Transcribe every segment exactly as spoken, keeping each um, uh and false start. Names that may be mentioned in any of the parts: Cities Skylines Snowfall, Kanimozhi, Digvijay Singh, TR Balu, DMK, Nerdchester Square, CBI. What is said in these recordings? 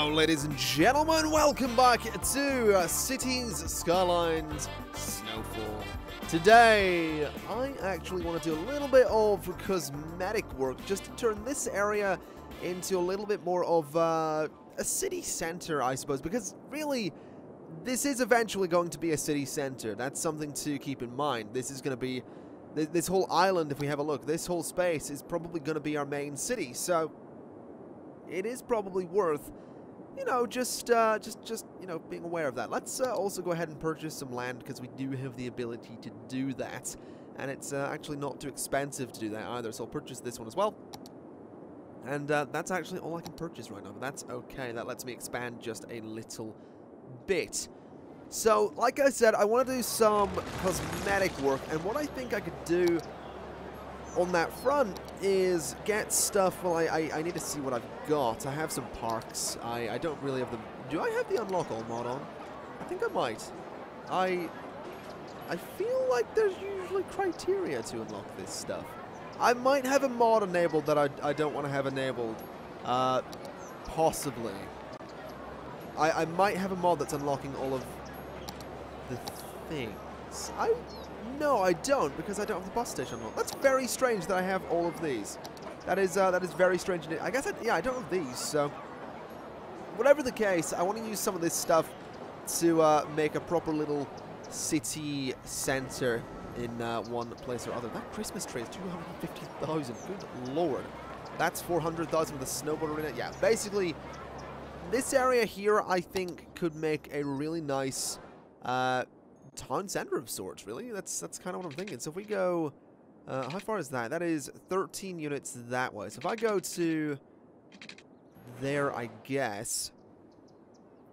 Hello ladies and gentlemen, welcome back to uh, Cities Skylines Snowfall. Today, I actually want to do a little bit of cosmetic work just to turn this area into a little bit more of uh, a city center, I suppose, because really, this is eventually going to be a city center. That's something to keep in mind. This is going to be, th this whole island, if we have a look, this whole space is probably going to be our main city, so it is probably worth, you know, just, uh, just, just, you know, being aware of that. Let's uh, also go ahead and purchase some land because we do have the ability to do that, and it's uh, actually not too expensive to do that either. So I'll purchase this one as well, and uh, that's actually all I can purchase right now. But that's okay. That lets me expand just a little bit. So, like I said, I want to do some cosmetic work, and what I think I could do on that front is get stuff. Well, I, I, I need to see what I've got. I have some parks. I, I don't really have them. Do I have the unlock all mod on? I think I might. I I feel like there's usually criteria to unlock this stuff. I might have a mod enabled that I, I don't want to have enabled. Uh, possibly. I, I might have a mod that's unlocking all of the things. I... No, I don't, because I don't have the bus station unlocked. That's very strange that I have all of these. That is uh, that is very strange. I guess, I, yeah, I don't have these, so whatever the case, I want to use some of this stuff to uh, make a proper little city center in uh, one place or other. That Christmas tree is two hundred fifty thousand. Good lord. That's four hundred thousand with a snowboard arena. Yeah, basically, this area here, I think, could make a really nice Uh, town center of sorts, really. That's that's kind of what I'm thinking. So if we go, uh, how far is that? That is thirteen units that way. So if I go to there, I guess.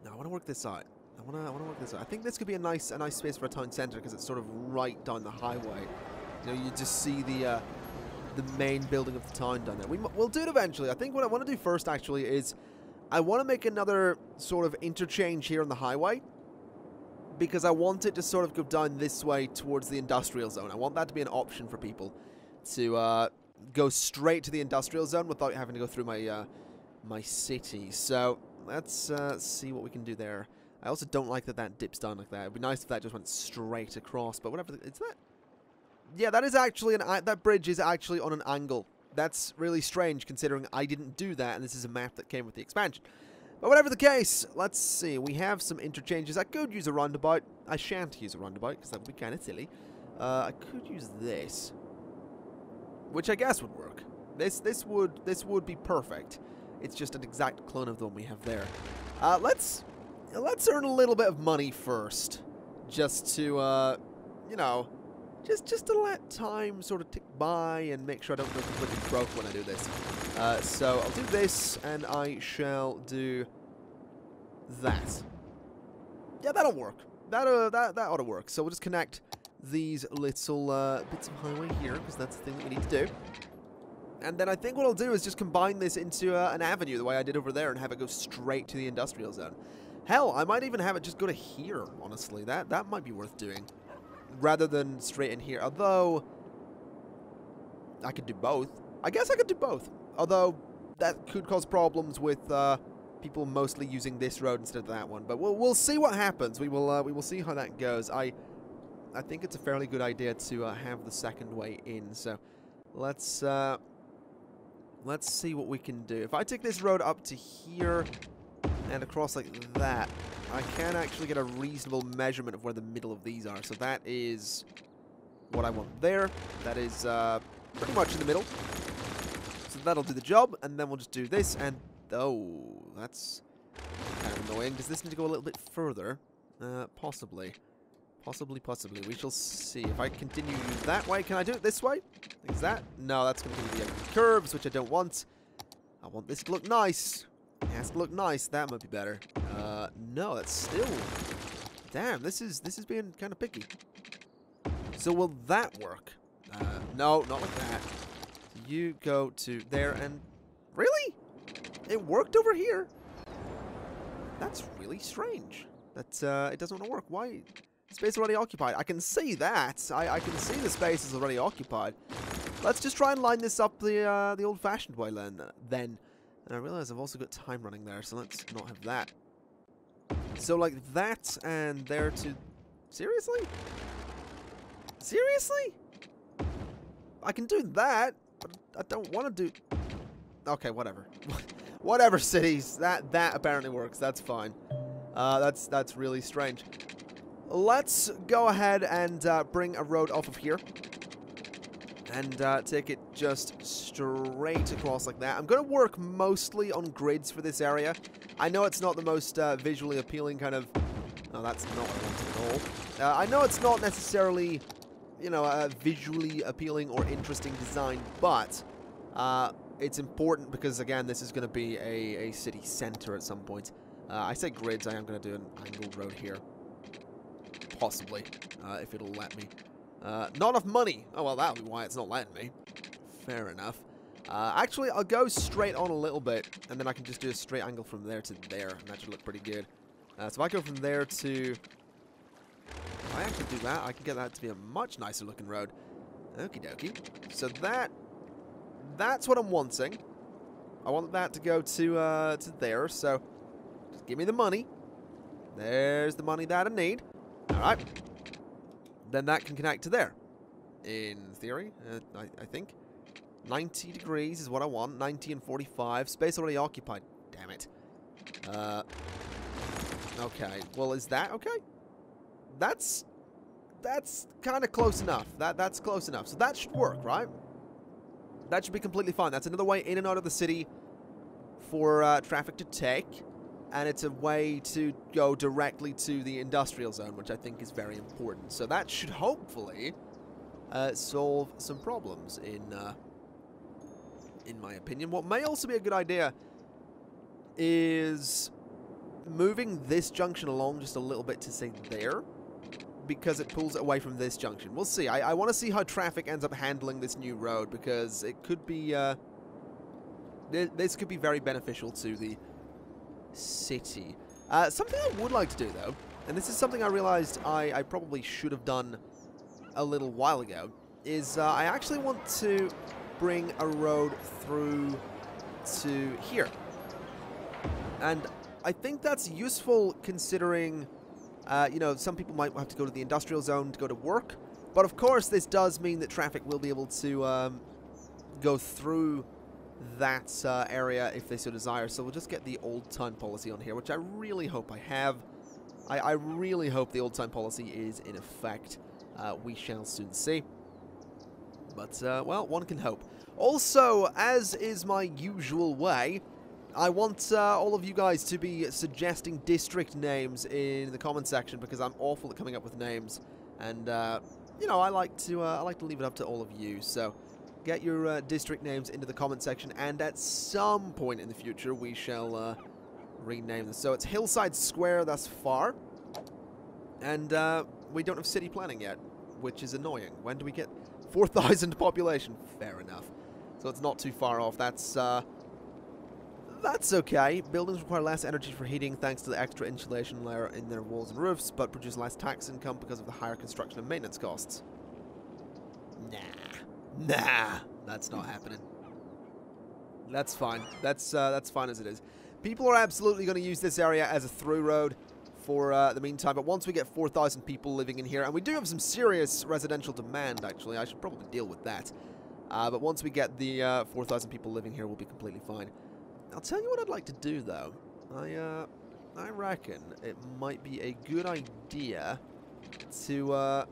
No, I want to work this out. I want to I want to work this out. I think this could be a nice a nice space for a town center because it's sort of right down the highway. You know, you just see the uh, the main building of the town down there. We we'll do it eventually. I think what I want to do first actually is I want to make another sort of interchange here on the highway, because I want it to sort of go down this way towards the industrial zone. I want that to be an option for people to uh, go straight to the industrial zone without having to go through my uh, my city. So let's uh, see what we can do there. I also don't like that that dips down like that. It'd be nice if that just went straight across. But whatever, it's that. Yeah, that is actually an uh, that bridge is actually on an angle. That's really strange considering I didn't do that, and this is a map that came with the expansion. But whatever the case, let's see. We have some interchanges. I could use a roundabout. I shan't use a roundabout because that would be kind of silly. Uh, I could use this, which I guess would work. This this would this would be perfect. It's just an exact clone of the one we have there. Uh, let's let's earn a little bit of money first, just to uh, you know, just just to let time sort of tick by and make sure I don't go completely broke when I do this. Uh, so I'll do this, and I shall do that. Yeah, that'll work. That uh, that that ought to work. So we'll just connect these little uh, bits of highway here, because that's the thing that we need to do. And then I think what I'll do is just combine this into uh, an avenue, the way I did over there, and have it go straight to the industrial zone. Hell, I might even have it just go to here. Honestly, that that might be worth doing, rather than straight in here. Although I could do both. I guess I could do both. Although, that could cause problems with uh, people mostly using this road instead of that one. But we'll, we'll see what happens. We will uh, we will see how that goes. I I think it's a fairly good idea to uh, have the second way in. So let's uh, let's see what we can do. If I take this road up to here and across like that, I can actually get a reasonable measurement of where the middle of these are. So that is what I want there. That is uh, pretty much in the middle. That'll do the job, and then we'll just do this, and oh, that's kind of annoying. Does this need to go a little bit further? Uh, possibly. Possibly, possibly. We shall see. If I continue that way, can I do it this way? Is that? No, that's going to be the curves, which I don't want. I want this to look nice. It has to look nice. That might be better. Uh, no, that's still... Damn, this is, this is being kind of picky. So will that work? Uh, no, not like that. You go to there, and really? It worked over here? That's really strange. That uh, it doesn't want to work. Why? Space already occupied. I can see that. I, I can see the space is already occupied. Let's just try and line this up the uh, the old-fashioned way then. Then And I realize I've also got time running there, so let's not have that. So like that and there to... Seriously? Seriously? I can do that, but I don't want to do... Okay, whatever. Whatever, cities. That that apparently works. That's fine. Uh, that's, that's really strange. Let's go ahead and uh, bring a road off of here. And uh, take it just straight across like that. I'm going to work mostly on grids for this area. I know it's not the most uh, visually appealing kind of... No, that's not what I want at all. Uh, I know it's not necessarily, you know, uh, visually appealing or interesting design, but uh, it's important because, again, this is going to be a, a city center at some point. Uh, I say grids, I am going to do an angled road here. Possibly, uh, if it'll let me. Uh, not enough money. Oh, well, that'll be why it's not letting me. Fair enough. Uh, actually, I'll go straight on a little bit, and then I can just do a straight angle from there to there, and that should look pretty good. Uh, so if I go from there to... If I actually do that, I can get that to be a much nicer looking road. Okie dokie. So that... That's what I'm wanting. I want that to go to, uh, to there, so... Just give me the money. There's the money that I need. Alright. Then that can connect to there. In theory, uh, I, I think. ninety degrees is what I want. ninety and forty-five. Space already occupied. Damn it. Uh, okay. Well, is that okay? That's... That's kind of close enough. That That's close enough. So that should work, right? That should be completely fine. That's another way in and out of the city for uh, traffic to take. And it's a way to go directly to the industrial zone, which I think is very important. So that should hopefully uh, solve some problems, in uh, in my opinion. What may also be a good idea is moving this junction along just a little bit to, say, there, because it pulls it away from this junction. We'll see. I, I want to see how traffic ends up handling this new road, because it could be... Uh, th this could be very beneficial to the... city. Uh, something I would like to do, though, and this is something I realized I, I probably should have done a little while ago, is uh, I actually want to bring a road through to here. And I think that's useful considering, uh, you know, some people might have to go to the industrial zone to go to work, but of course this does mean that traffic will be able to um, go through that uh, area if they so desire. So we'll just get the old time policy on here, which I really hope I have. I, I really hope the old time policy is in effect. Uh, we shall soon see. But, uh, well, one can hope. Also, as is my usual way, I want uh, all of you guys to be suggesting district names in the comment section, because I'm awful at coming up with names. And, uh, you know, I like to uh, I like to leave it up to all of you, so... Get your uh, district names into the comment section, and at some point in the future, we shall uh, rename them. So it's Hillside Square thus far, and uh, we don't have city planning yet, which is annoying. When do we get four thousand population? Fair enough. So it's not too far off. That's uh, that's okay. Buildings require less energy for heating thanks to the extra insulation layer in their walls and roofs, but produce less tax income because of the higher construction and maintenance costs. Nah. Nah, that's not happening. That's fine. That's uh, that's fine as it is. People are absolutely going to use this area as a through road for uh, the meantime. But once we get four thousand people living in here, and we do have some serious residential demand, actually. I should probably deal with that. Uh, but once we get the uh, four thousand people living here, we'll be completely fine. I'll tell you what I'd like to do, though. I, uh, I reckon it might be a good idea to... Uh,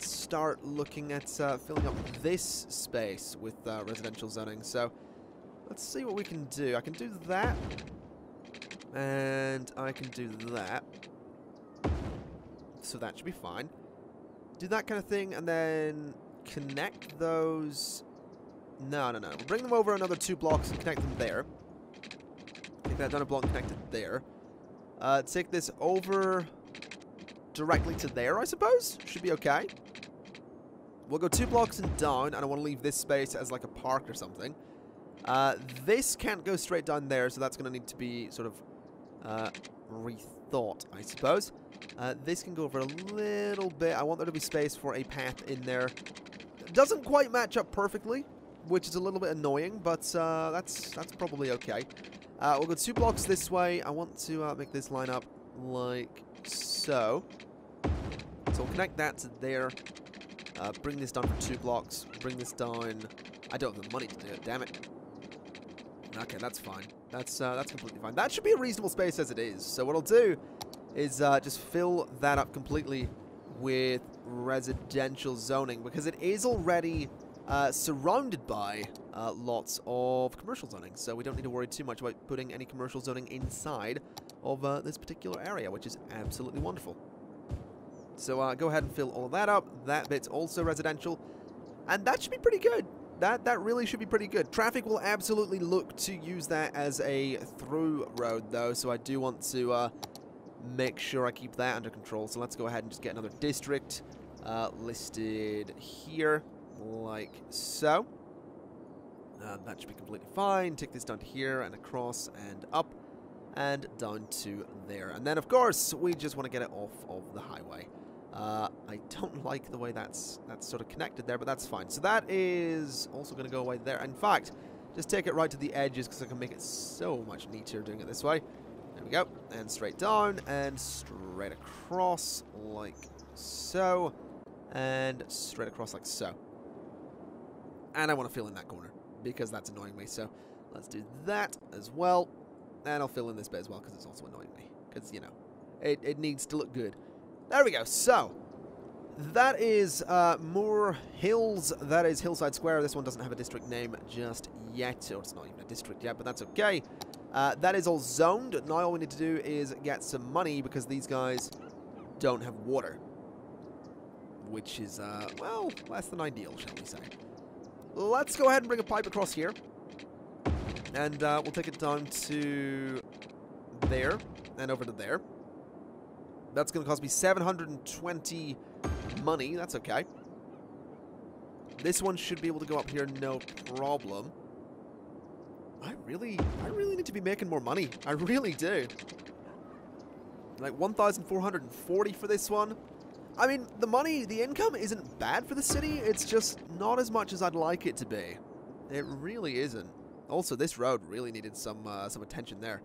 start looking at uh, filling up this space with uh, residential zoning. So let's see what we can do. I can do that, and I can do that. So that should be fine. Do that kind of thing, and then connect those. No, no, no. We'll bring them over another two blocks and connect them there. Take that down a block, connected there. Uh, take this over directly to there, I suppose. Should be okay. We'll go two blocks and down, and I want to leave this space as like a park or something. Uh, this can't go straight down there, so that's going to need to be sort of uh, rethought, I suppose. Uh, this can go over a little bit. I want there to be space for a path in there. It doesn't quite match up perfectly, which is a little bit annoying, but uh, that's that's probably okay. Uh, we'll go two blocks this way. I want to uh, make this line up like so. So we'll connect that to there. Uh, bring this down for two blocks. Bring this down. I don't have the money to do it. Damn it. Okay, that's fine. That's uh, that's completely fine. That should be a reasonable space as it is. So what I'll do is uh, just fill that up completely with residential zoning, because it is already uh, surrounded by uh, lots of commercial zoning, so we don't need to worry too much about putting any commercial zoning inside of uh, this particular area, which is absolutely wonderful. So uh, go ahead and fill all of that up. That bit's also residential, and that should be pretty good. That that really should be pretty good. Traffic will absolutely look to use that as a through road, though, so I do want to uh, make sure I keep that under control. So let's go ahead and just get another district uh, listed here, like so. Uh, that should be completely fine. Take this down to here and across and up and down to there. And then, of course, we just want to get it off of the highway. Uh, I don't like the way that's that's sort of connected there, but that's fine. So that is also going to go away there. In fact, just take it right to the edges, because I can make it so much neater doing it this way. There we go. And straight down and straight across like so. And straight across like so. And I want to fill in that corner, because that's annoying me. So let's do that as well. And I'll fill in this bit as well, because it's also annoying me. Because, you know, it, it needs to look good. There we go. So that is uh, more hills. That is Hillside Square. This one doesn't have a district name just yet. Or it's not even a district yet, but that's okay. Uh, that is all zoned. Now all we need to do is get some money, because these guys don't have water. Which is, uh, well, less than ideal, shall we say. Let's go ahead and bring a pipe across here. And uh, we'll take it down to there and over to there. That's going to cost me seven hundred twenty money. That's okay. This one should be able to go up here, no problem. I really, I really need to be making more money. I really do. Like one thousand four hundred forty for this one. I mean, the money, the income isn't bad for the city. It's just not as much as I'd like it to be. It really isn't. Also, this road really needed some uh, some attention there.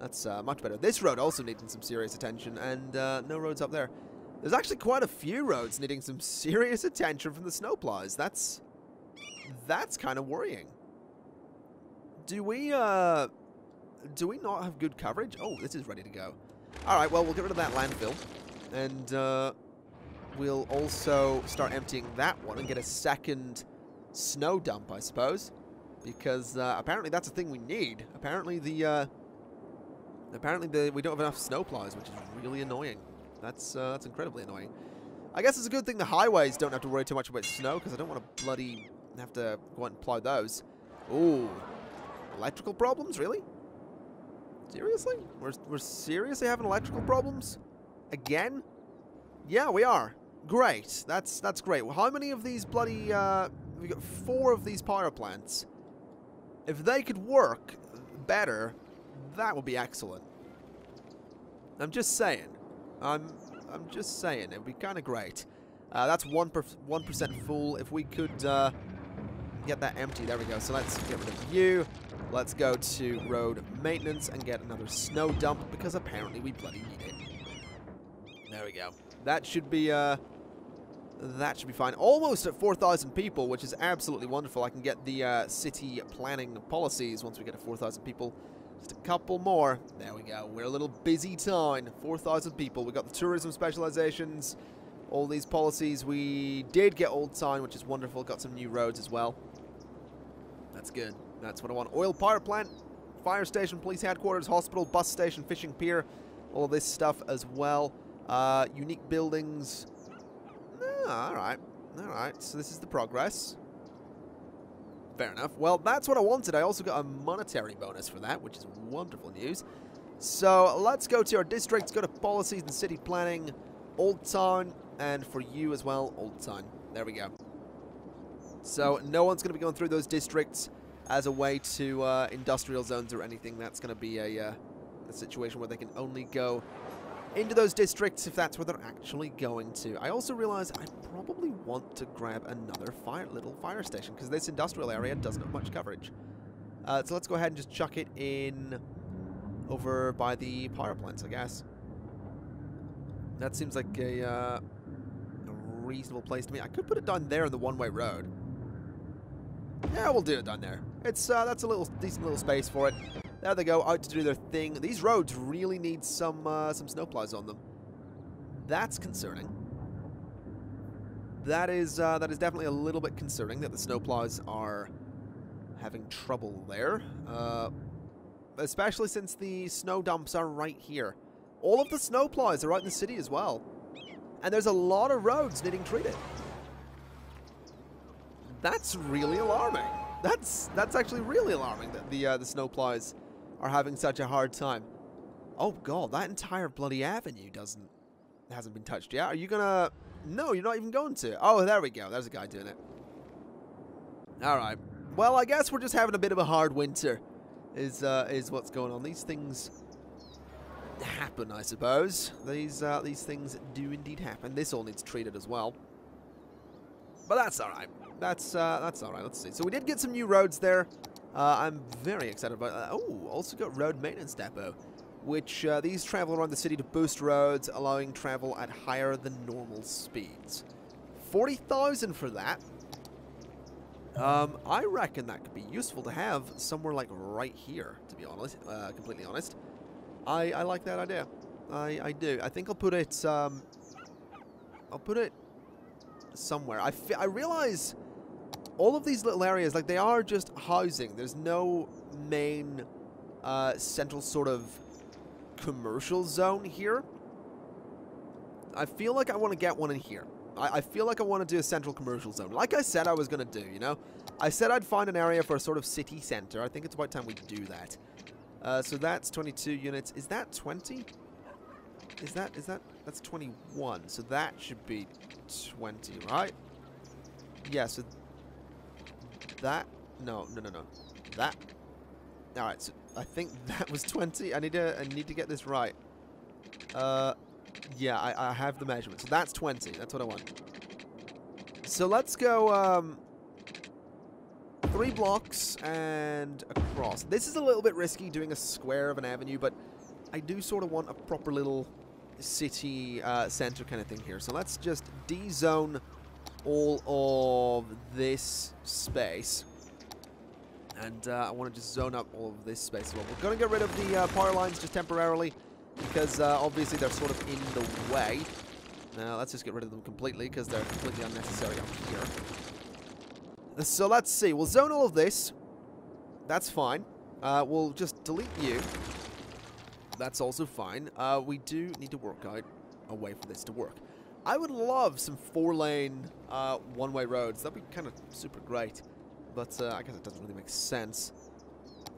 That's uh, much better. This road also needing some serious attention, and uh, no roads up there. There's actually quite a few roads needing some serious attention from the snowplows. That's that's kind of worrying. Do we uh, do we not have good coverage? Oh, this is ready to go. All right, well, we'll get rid of that landfill, and uh, we'll also start emptying that one and get a second snow dump, I suppose, because uh, apparently that's a thing we need. Apparently the uh, Apparently, the, we don't have enough snowplows, which is really annoying. That's uh, that's incredibly annoying. I guess it's a good thing the highways don't have to worry too much about snow, because I don't want to bloody have to go out and plow those. Ooh. Electrical problems? Really? Seriously? We're, we're seriously having electrical problems? Again? Yeah, we are. Great. That's that's great. Well, how many of these bloody... Uh, we've got four of these power plants. If they could work better... that would be excellent. I'm just saying. I'm I'm just saying. It would be kind of great. Uh, that's one per, one percent full. If we could uh, get that empty. There we go. So let's get rid of you. Let's go to road maintenance and get another snow dump, because apparently we bloody need it. There we go. That should be uh, that should be fine. Almost at four thousand people, which is absolutely wonderful. I can get the uh, city planning policies once we get to four thousand people. Just a couple more. There we go. We're a little busy town. four thousand people. We got the tourism specializations. All these policies. We did get old town, which is wonderful. Got some new roads as well. That's good. That's what I want. Oil power plant, fire station, police headquarters, hospital, bus station, fishing pier. All this stuff as well. Uh, unique buildings. Ah, all right. All right. So this is the progress. Fair enough. Well, that's what I wanted. I also got a monetary bonus for that, which is wonderful news. So let's go to our districts, go to policies and city planning, Old Town, and for you as well, Old Town. There we go. So no one's going to be going through those districts as a way to uh, industrial zones or anything. That's going to be a, uh, a situation where they can only go into those districts if that's where they're actually going to. I also realize I probably want to grab another fire, little fire station, because this industrial area doesn't have much coverage. Uh, so let's go ahead and just chuck it in over by the power plants, I guess. That seems like a, uh, a reasonable place to me. I could put it down there in the one-way road. Yeah, we'll do it down there. It's uh, that's a little decent little space for it. There they go, out to do their thing. These roads really need some uh, some snowplows on them. That's concerning. That is uh, that is definitely a little bit concerning that the snowplows are having trouble there, uh, especially since the snow dumps are right here. All of the snowplows are out in the city as well, and there's a lot of roads needing treated. That's really alarming. That's that's actually really alarming that the uh, the snowplows are having such a hard time. Oh god, that entire bloody avenue doesn't hasn't been touched yet. Are you gonna? No, you're not even going to. Oh, there we go. There's a guy doing it. All right. Well, I guess we're just having a bit of a hard winter, is uh, is what's going on. These things happen, I suppose. These uh, these things do indeed happen. This all needs treated as well, but that's all right. That's uh, that's all right. Let's see. So we did get some new roads there. Uh, I'm very excited about that. Oh, also got road maintenance depot, which uh, these travel around the city to boost roads, allowing travel at higher than normal speeds. Forty thousand for that. Um, I reckon that could be useful to have somewhere like right here. To be honest, uh, completely honest. I, I like that idea. I, I do. I think I'll put it, um, I'll put it somewhere. I, f I realize all of these little areas, like, they are just housing. There's no main uh, central sort of commercial zone here. I feel like I want to get one in here. I, I feel like I want to do a central commercial zone. Like I said I was going to do, you know? I said I'd find an area for a sort of city center. I think it's about time we do that. Uh, so that's twenty-two units. Is that twenty? Is that, is that, that's twenty-one. So that should be twenty, right? Yeah, so that, no, no, no, no. That. All right, so I think that was twenty. I need to, I need to get this right. Uh, yeah, I, I have the measurement. So that's twenty. That's what I want. So let's go, um... three blocks and across. This is a little bit risky, doing a square of an avenue, but I do sort of want a proper little city uh, center kind of thing here. So let's just de-zone all of this space. And uh, I want to just zone up all of this space as well. We're going to get rid of the uh, power lines just temporarily, because uh, obviously they're sort of in the way. Now, let's just get rid of them completely, because they're completely unnecessary up here. So let's see, we'll zone all of this. That's fine. Uh, we'll just delete you. That's also fine. Uh, we do need to work out a way for this to work. I would love some four-lane, uh, one-way roads. That'd be kind of super great. But uh, I guess it doesn't really make sense.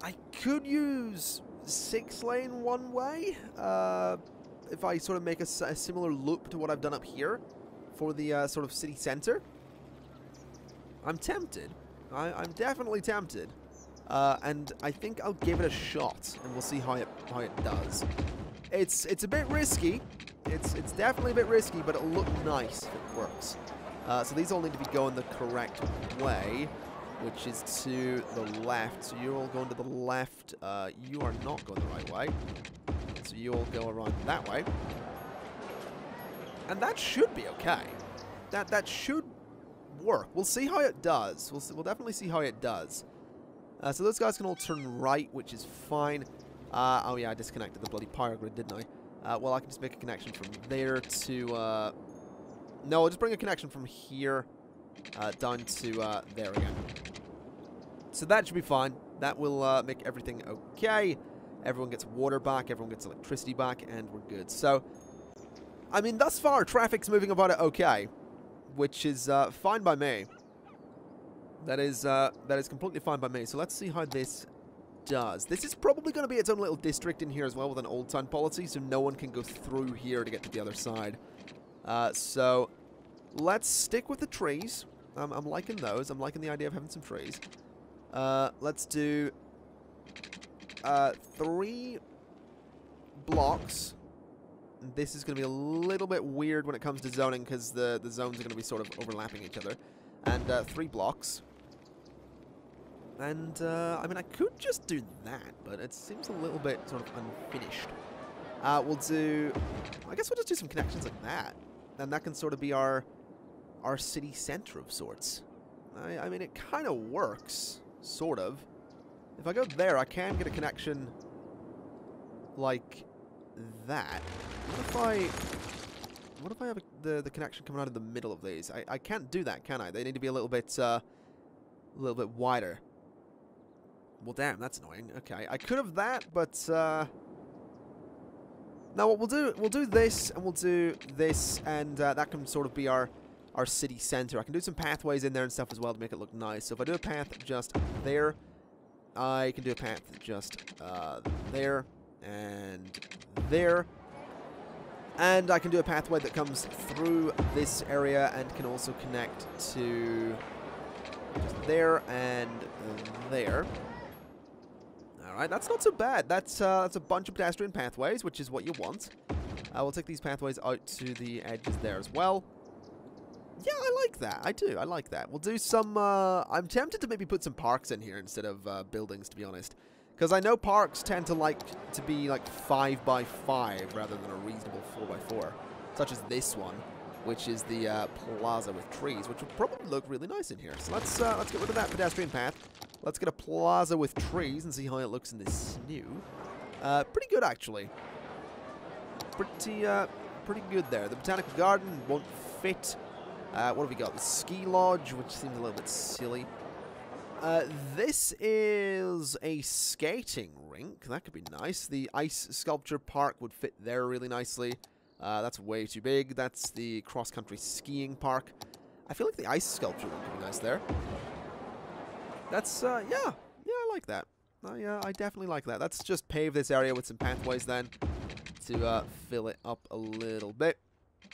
I could use six-lane one-way. Uh, if I sort of make a, a similar loop to what I've done up here for the uh, sort of city center. I'm tempted. I, I'm definitely tempted, uh, and I think I'll give it a shot, and we'll see how it how it does. It's it's a bit risky. It's it's definitely a bit risky, but it'll look nice if it works. Uh, so these all need to be going the correct way, which is to the left. So you're all going to the left. Uh, you are not going the right way. So you all go around that way, and that should be okay. That that should be work. We'll see how it does. We'll, see, we'll definitely see how it does. Uh, so those guys can all turn right, which is fine. Uh, oh yeah, I disconnected the bloody power grid, didn't I? Uh, well, I can just make a connection from there to... Uh, no, I'll just bring a connection from here uh, down to uh, there again. So that should be fine. That will uh, make everything okay. Everyone gets water back, everyone gets electricity back, and we're good. So, I mean, thus far, traffic's moving about it okay. Which is uh, fine by me. That is uh, that is completely fine by me. So let's see how this does. This is probably going to be its own little district in here as well, with an old town policy, so no one can go through here to get to the other side. Uh, so let's stick with the trees. Um, I'm liking those. I'm liking the idea of having some trees. Uh, let's do uh, three blocks this is going to be a little bit weird when it comes to zoning, because the, the zones are going to be sort of overlapping each other. And uh, three blocks. And, uh, I mean, I could just do that, but it seems a little bit sort of unfinished. Uh, we'll do... I guess we'll just do some connections like that. And that can sort of be our our city center of sorts. I, I mean, it kind of works. Sort of. If I go there, I can get a connection like that. What if I... What if I have a, the, the connection coming out of the middle of these? I, I can't do that, can I? They need to be a little bit, uh... a little bit wider. Well, damn, that's annoying. Okay, I could have that, but, uh... now what we'll do, we'll do this, and we'll do this, and uh, that can sort of be our, our city center. I can do some pathways in there and stuff as well to make it look nice. So if I do a path just there, I can do a path just uh, there, and there. And I can do a pathway that comes through this area and can also connect to just there and there. Alright, that's not so bad. That's uh, that's a bunch of pedestrian pathways, which is what you want. Uh, we'll take these pathways out to the edges there as well. Yeah, I like that. I do. I like that. We'll do some... Uh, I'm tempted to maybe put some parks in here instead of uh, buildings, to be honest. Because I know parks tend to like to be like five by five rather than a reasonable four by four. Such as this one, which is the uh, plaza with trees, which will probably look really nice in here. So let's, uh, let's get rid of that pedestrian path. Let's get a plaza with trees and see how it looks in this snow. Uh, pretty good, actually. Pretty, uh, pretty good there. The botanical garden won't fit. Uh, what have we got? The ski lodge, which seems a little bit silly. Uh, this is a skating rink. That could be nice. The ice sculpture park would fit there really nicely. Uh, that's way too big. That's the cross-country skiing park. I feel like the ice sculpture one could be nice there. That's, uh, yeah. Yeah, I like that. I, uh, I definitely like that. Let's just pave this area with some pathways then to uh, fill it up a little bit.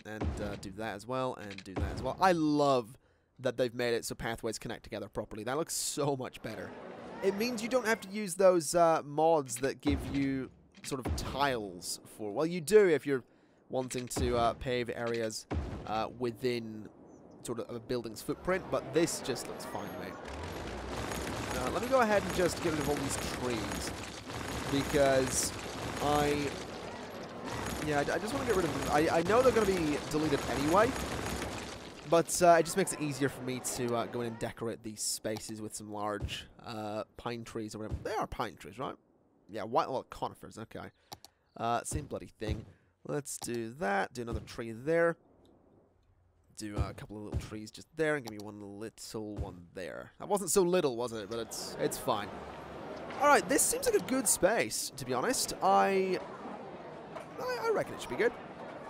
And uh, do that as well, and do that as well. I love that they've made it so pathways connect together properly. That looks so much better. It means you don't have to use those uh, mods that give you sort of tiles for... Well, you do if you're wanting to uh, pave areas uh, within sort of a building's footprint, but this just looks fine to me. Uh, let me go ahead and just get rid of all these trees, because I, yeah, I, I just want to get rid of them. I, I know they're going to be deleted anyway, but uh, it just makes it easier for me to uh, go in and decorate these spaces with some large uh, pine trees or whatever. They are pine trees, right? Yeah, white, well, conifers, okay. Uh, same bloody thing. Let's do that, do another tree there. Do uh, a couple of little trees just there, and give me one little one there. That wasn't so little, was it? But it's it's fine. All right, this seems like a good space, to be honest. I I, I reckon it should be good.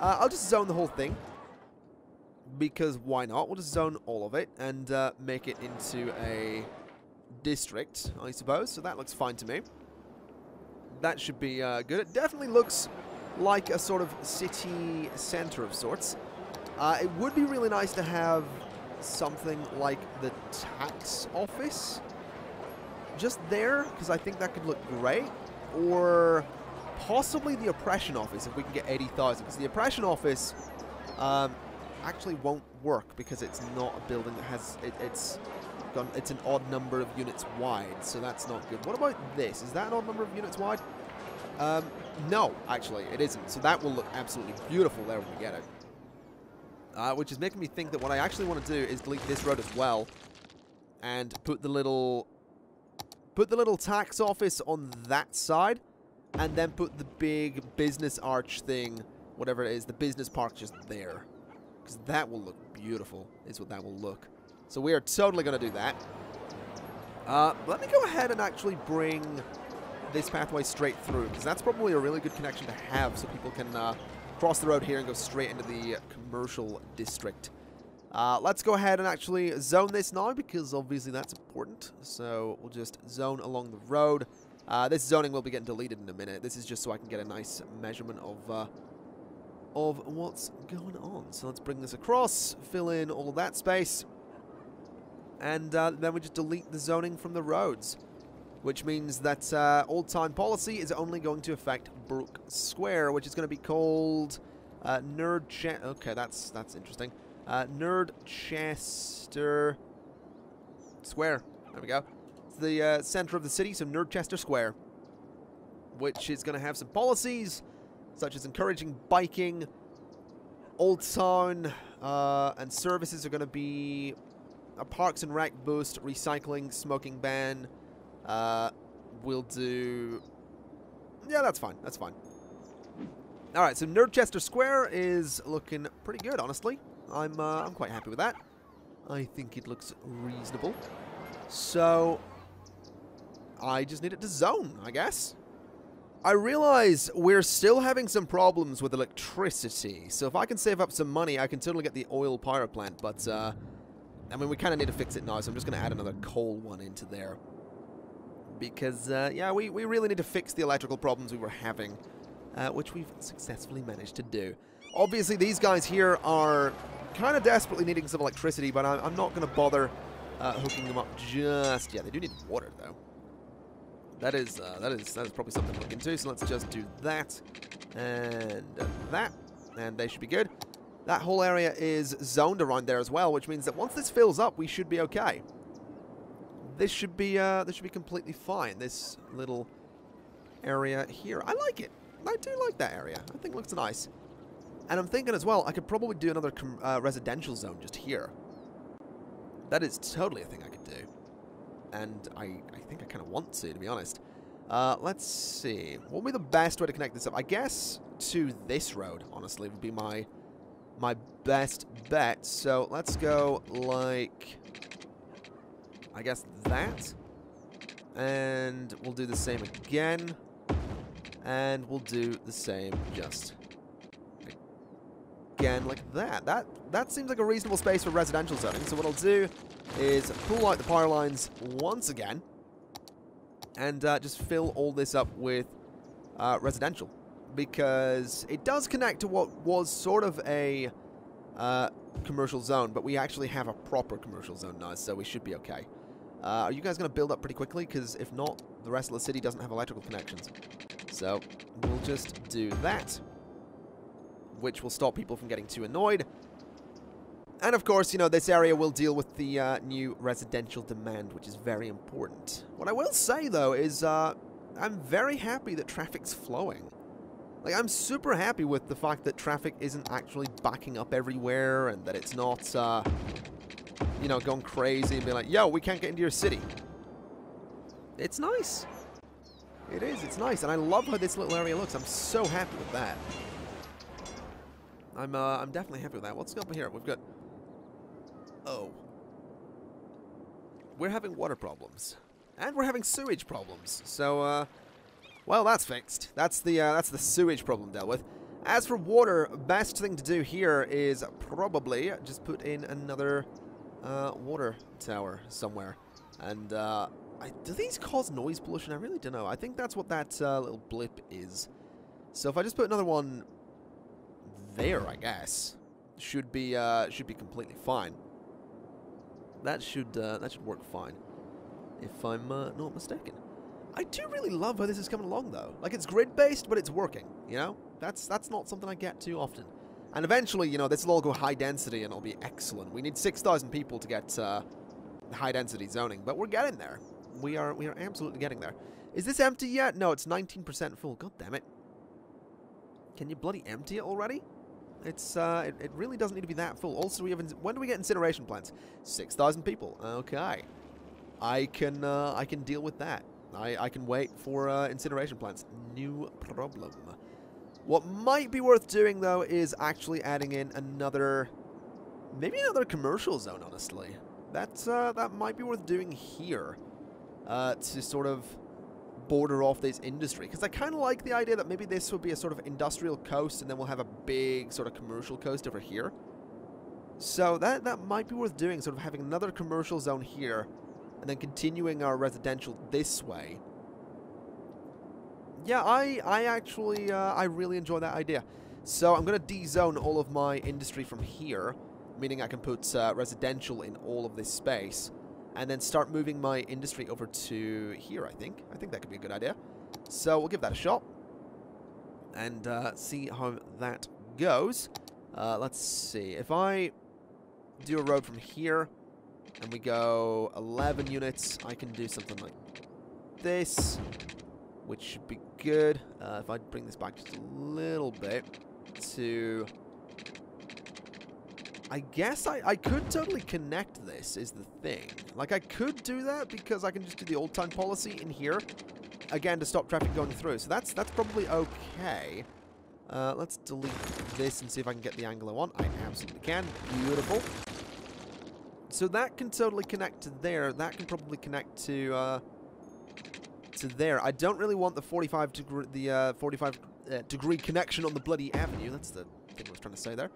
Uh, I'll just zone the whole thing, because why not? We'll just zone all of it and uh, make it into a district, I suppose. So that looks fine to me. That should be uh, good. It definitely looks like a sort of city center of sorts. Uh, it would be really nice to have something like the tax office just there, because I think that could look great. Or possibly the oppression office, if we can get eighty thousand, because the oppression office um, actually won't work, because it's not a building that has... It, it's gone, it's an odd number of units wide, so that's not good. What about this? Is that an odd number of units wide? Um, no, actually, it isn't. So that will look absolutely beautiful there when we get it. Uh, which is making me think that what I actually want to do is delete this road as well, and put the little, put the little tax office on that side, and then put the big business arch thing, whatever it is, the business park just there, because that will look beautiful, is what that will look. So we are totally going to do that. Uh, let me go ahead and actually bring this pathway straight through, because that's probably a really good connection to have, so people can... Uh, cross the road here and go straight into the commercial district. Uh, let's go ahead and actually zone this now, because obviously that's important. So we'll just zone along the road. Uh, this zoning will be getting deleted in a minute. This is just so I can get a nice measurement of uh, of what's going on. So let's bring this across, fill in all that space, and uh, then we just delete the zoning from the roads. which means that uh, old time policy is only going to affect Brook Square, which is going to be called uh, Nerd Chess. Okay, that's that's interesting. Uh, Nerd Chester Square. There we go. It's the uh, center of the city, so Nerd Chester Square, which is going to have some policies such as encouraging biking. Old Town uh, and services are going to be a Parks and Rec boost, recycling, smoking ban. Uh, we'll do... Yeah, that's fine. That's fine. All right, so Nerdchester Square is looking pretty good, honestly. I'm, uh, I'm quite happy with that. I think it looks reasonable. So I just need it to zone, I guess. I realize we're still having some problems with electricity, so if I can save up some money, I can totally get the oil power plant, but, uh, I mean, we kind of need to fix it now, so I'm just going to add another coal one into there. Because, uh, yeah, we, we really need to fix the electrical problems we were having, uh, which we've successfully managed to do. Obviously, these guys here are kind of desperately needing some electricity, but I'm, I'm not going to bother uh, hooking them up just yet. They do need water, though. That is, uh, that is that is probably something to look into, so let's just do that, and that, and they should be good. That whole area is zoned around there as well, which means that once this fills up, we should be okay. This should be, uh, this should be completely fine, this little area here. I like it. I do like that area. I think it looks nice. And I'm thinking as well, I could probably do another com uh, residential zone just here. That is totally a thing I could do. And I, I think I kind of want to, to be honest. Uh, let's see. What would be the best way to connect this up? I guess to this road, honestly, would be my my best bet. So let's go like, I guess that. And we'll do the same again. And we'll do the same just again like that. That, that seems like a reasonable space for residential zoning. So what I'll do is pull out the power lines once again and uh, just fill all this up with uh, residential, because it does connect to what was sort of a uh, commercial zone, but we actually have a proper commercial zone now, so we should be okay. Uh, are you guys going to build up pretty quickly? Because if not, the rest of the city doesn't have electrical connections. So we'll just do that, which will stop people from getting too annoyed. And of course, you know, this area will deal with the uh, new residential demand, which is very important. What I will say, though, is uh, I'm very happy that traffic's flowing. Like, I'm super happy with the fact that traffic isn't actually backing up everywhere and that it's not, uh, you know, going crazy and being like, yo, we can't get into your city. It's nice. It is. It's nice. And I love how this little area looks. I'm so happy with that. I'm, uh, I'm definitely happy with that. What's up here? We've got... Oh. We're having water problems. And we're having sewage problems. So, uh, well, that's fixed. That's the, uh, that's the sewage problem dealt with. As for water, best thing to do here is probably just put in another, uh, water tower somewhere. And, uh, I, do these cause noise pollution? I really don't know. I think that's what that, uh, little blip is. So if I just put another one there, I guess, should be, uh, should be completely fine. That should, uh, that should work fine, if I'm uh, not mistaken. I do really love how this is coming along, though. Like, it's grid-based, but it's working, you know? That's that's not something I get too often. And eventually, you know, this will all go high-density, and it'll be excellent. We need six thousand people to get uh, high-density zoning, but we're getting there. We are, we are absolutely getting there. Is this empty yet? No, it's nineteen percent full. God damn it. Can you bloody empty it already? It's, uh, it, it really doesn't need to be that full. Also, we have, when do we get incineration plants? six thousand people. Okay. I can, uh, I can deal with that. I, I can wait for, uh, incineration plants. No problem. What might be worth doing, though, is actually adding in another, maybe another commercial zone, honestly. That's, uh, that might be worth doing here, uh, to sort of border off this industry, because I kind of like the idea that maybe this would be a sort of industrial coast, and then we'll have a big sort of commercial coast over here. So that that might be worth doing, sort of having another commercial zone here, and then continuing our residential this way. Yeah, I I actually uh, I really enjoy that idea. So I'm gonna de-zone all of my industry from here, meaning I can put uh, residential in all of this space, and then start moving my industry over to here, I think. I think that could be a good idea. So we'll give that a shot and uh, see how that goes. Uh, let's see. If I do a road from here and we go eleven units, I can do something like this, which should be good. Uh, if I bring this back just a little bit to... I guess I, I could totally connect this, is the thing. Like, I could do that because I can just do the old-time policy in here, again, to stop traffic going through. So that's that's probably okay. Uh, let's delete this and see if I can get the angle I want. I absolutely can. Beautiful. So that can totally connect to there. That can probably connect to uh, to there. I don't really want the forty-five degree connection on the bloody avenue. That's the thing I was trying to say there.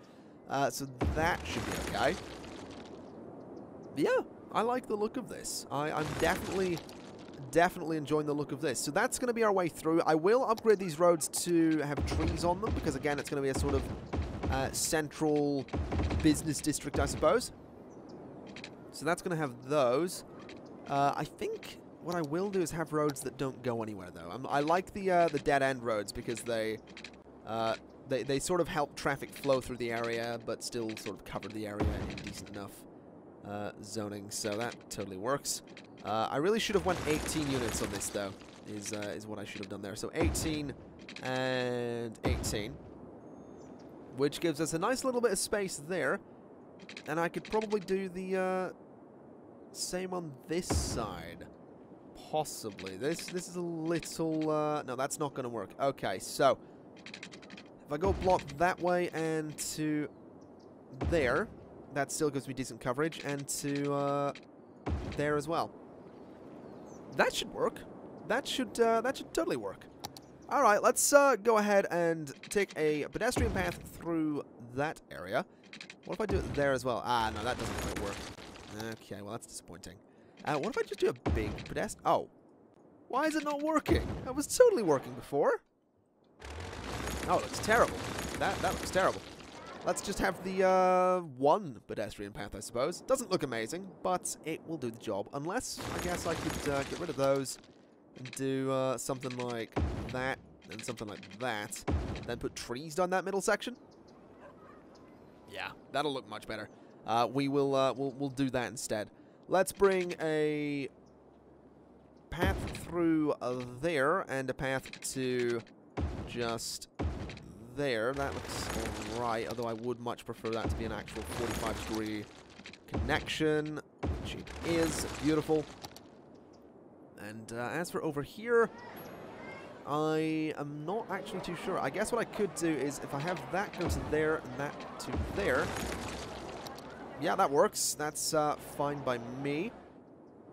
Uh, so that should be okay. Yeah, I like the look of this. I, I'm definitely, definitely enjoying the look of this. So that's going to be our way through. I will upgrade these roads to have trees on them because, again, it's going to be a sort of uh, central business district, I suppose. So that's going to have those. Uh, I think what I will do is have roads that don't go anywhere, though. I'm, I like the uh, the dead-end roads because they... Uh, They, they sort of help traffic flow through the area, but still sort of cover the area in decent enough uh, zoning, so that totally works. Uh, I really should have went eighteen units on this, though, is uh, is what I should have done there. So eighteen and eighteen, which gives us a nice little bit of space there. And I could probably do the uh, same on this side, possibly. This, this is a little... Uh, no, that's not going to work. Okay, so... If I go block that way and to there, that still gives me decent coverage, and to uh, there as well. That should work. That should uh, that should totally work. All right, let's uh, go ahead and take a pedestrian path through that area. What if I do it there as well? Ah, no, that doesn't really work. Okay, well, that's disappointing. Uh, what if I just do a big pedestrian? Oh, why is it not working? That was totally working before. Oh, it looks terrible. That that looks terrible. Let's just have the uh, one pedestrian path, I suppose. Doesn't look amazing, but it will do the job. Unless, I guess I could uh, get rid of those and do uh, something like that and something like that. Then put trees down that middle section. Yeah, that'll look much better. Uh, we will uh, we'll, we'll do that instead. Let's bring a path through uh, there and a path to just... there. That looks alright, although I would much prefer that to be an actual forty-five degree connection, which it is. Beautiful. And uh, as for over here, I am not actually too sure. I guess what I could do is if I have that go to there and that to there. Yeah, that works. That's uh, fine by me.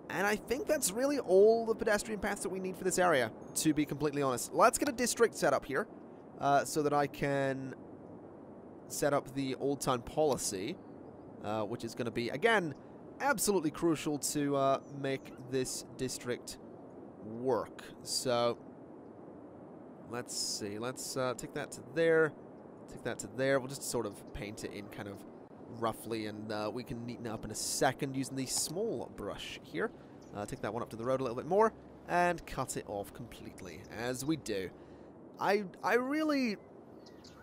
And I think that's really all the pedestrian paths that we need for this area, to be completely honest. Let's get a district set up here. Uh, so that I can set up the old-time policy, uh, which is going to be, again, absolutely crucial to uh, make this district work. So, let's see. Let's uh, take that to there, take that to there. We'll just sort of paint it in kind of roughly, and uh, we can neaten it up in a second using the small brush here. Uh, take that one up to the road a little bit more, and cut it off completely, as we do. I I really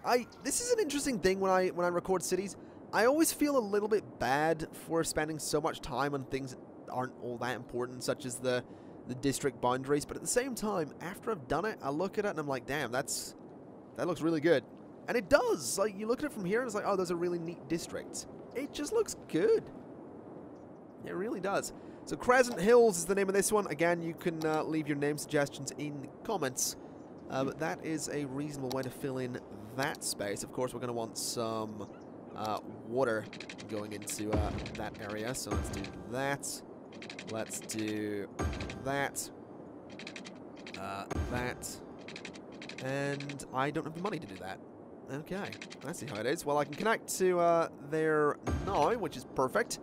I this is an interesting thing when I when I record cities. I always feel a little bit bad for spending so much time on things that aren't all that important, such as the the district boundaries, but at the same time, after I've done it, I look at it and I'm like, damn, that's that looks really good. And it does. Like, you look at it from here and it's like, oh, those are really neat districts. It just looks good. It really does. So Crescent Hills is the name of this one. Again, you can uh, leave your name suggestions in the comments. Uh, but that is a reasonable way to fill in that space. Of course, we're going to want some uh, water going into uh, that area. So let's do that. Let's do that. Uh, that. And I don't have the money to do that. Okay. I see how it is. Well, I can connect to uh, there now, which is perfect.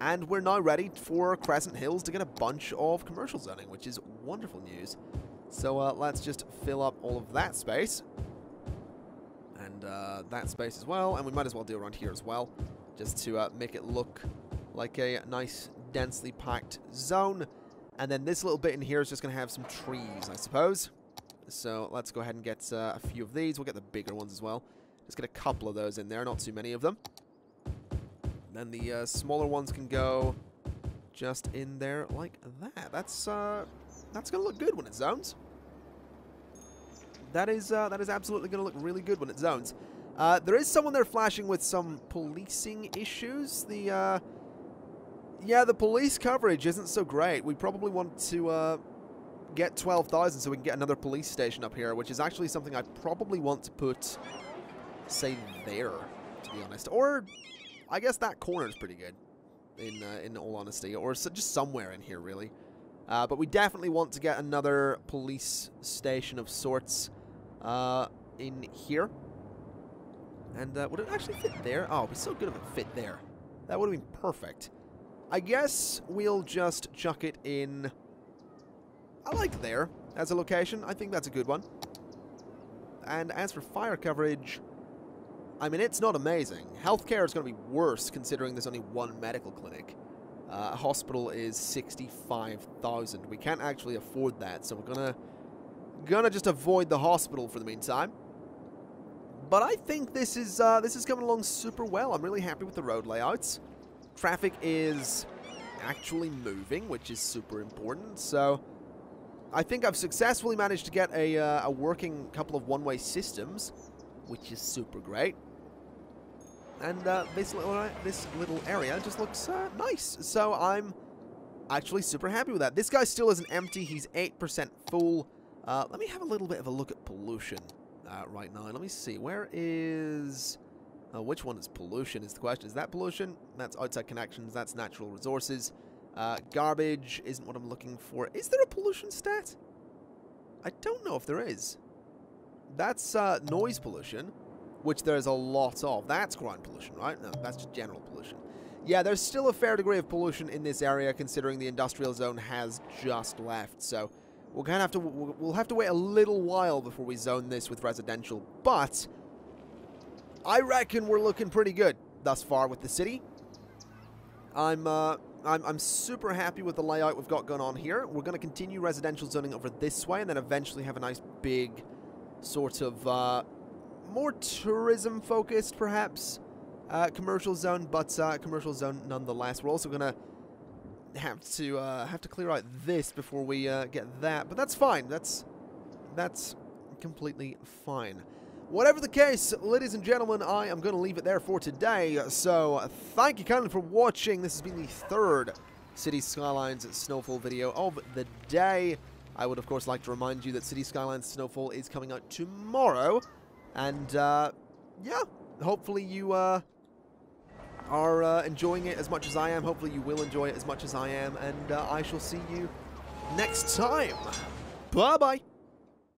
And we're now ready for Crescent Hills to get a bunch of commercial zoning, which is wonderful news. So uh, let's just fill up all of that space. And uh, that space as well. And we might as well do around here as well. Just to uh, make it look like a nice densely packed zone. And then this little bit in here is just going to have some trees, I suppose. So let's go ahead and get uh, a few of these. We'll get the bigger ones as well. Just get a couple of those in there, not too many of them. And then the uh, smaller ones can go just in there like that. That's uh, that's going to look good when it zones. That is, uh, that is absolutely going to look really good when it zones. Uh, there is someone there flashing with some policing issues. The, uh, yeah, the police coverage isn't so great. We probably want to uh, get twelve thousand so we can get another police station up here, which is actually something I probably want to put, say, there, to be honest. Or I guess that corner is pretty good, in uh, in all honesty, or so, just somewhere in here, really. Uh, but we definitely want to get another police station of sorts uh, in here. And uh, would it actually fit there? Oh, it'd be so good if it fit there. That would have been perfect. I guess we'll just chuck it in. I like there as a location. I think that's a good one. And as for fire coverage, I mean, it's not amazing. Healthcare is going to be worse considering there's only one medical clinic. Uh, a hospital is sixty-five thousand. We can't actually afford that, so we're gonna gonna just avoid the hospital for the meantime. But I think this is uh, this is coming along super well. I'm really happy with the road layouts. Traffic is actually moving, which is super important. So I think I've successfully managed to get a uh, a working couple of one-way systems, which is super great. And uh, this little uh, this little area just looks uh, nice. So I'm actually super happy with that. This guy still isn't empty. He's eight percent full. Uh, let me have a little bit of a look at pollution uh, right now. Let me see. Where is... Uh, which one is pollution is the question. Is that pollution? That's outside connections. That's natural resources. Uh, garbage isn't what I'm looking for. Is there a pollution stat? I don't know if there is. That's uh, noise pollution, which there's a lot of. That's ground pollution, right? No, that's just general pollution. Yeah, there's still a fair degree of pollution in this area, considering the industrial zone has just left. So we're gonna have to we'll have to wait a little while before we zone this with residential. But I reckon we're looking pretty good thus far with the city. I'm uh, I'm I'm super happy with the layout we've got going on here. We're gonna continue residential zoning over this way, and then eventually have a nice big sort of. Uh, More tourism-focused, perhaps, uh, commercial zone, but uh, commercial zone nonetheless. We're also gonna have to uh, have to clear out this before we uh, get that, but that's fine. That's that's completely fine. Whatever the case, ladies and gentlemen, I am gonna leave it there for today. So thank you kindly for watching. This has been the third Cities Skylines Snowfall video of the day. I would, of course, like to remind you that Cities Skylines Snowfall is coming out tomorrow. And, uh, yeah, hopefully you uh, are uh, enjoying it as much as I am. Hopefully you will enjoy it as much as I am. And uh, I shall see you next time. Bye-bye.